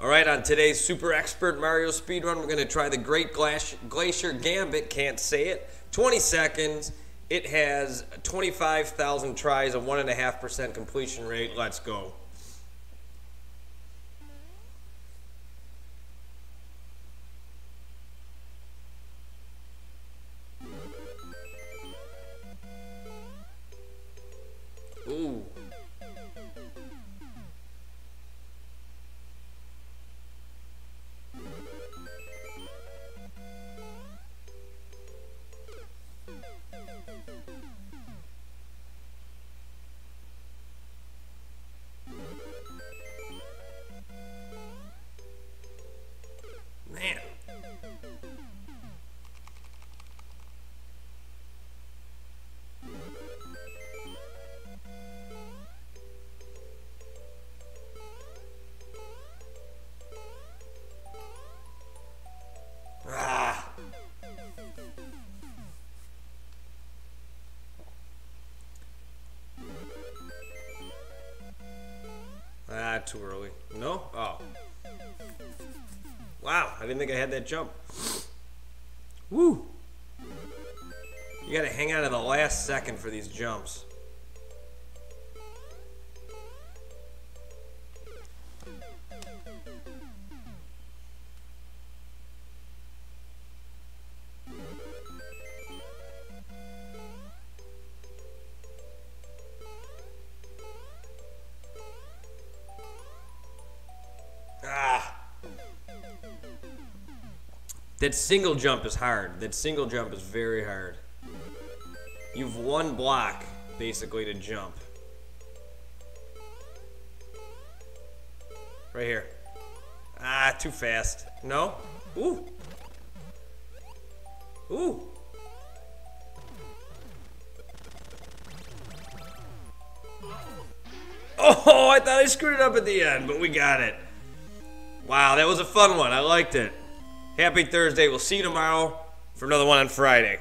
Alright, on today's Super Expert Mario Speedrun, we're going to try the Great Glacier Gambit, can't say it, 20 seconds. It has 25,000 tries, a 1.5% completion rate. Let's go. Ooh. Man. Too early. No? Oh. Wow, I didn't think I had that jump. Woo! You gotta hang on to the last second for these jumps. That single jump is hard. That single jump is very hard. You've one block, basically, to jump. Right here. Ah, too fast. No? Ooh. Ooh. Oh, I thought I screwed it up at the end, but we got it. Wow, that was a fun one. I liked it. Happy Thursday. We'll see you tomorrow for another one on Friday.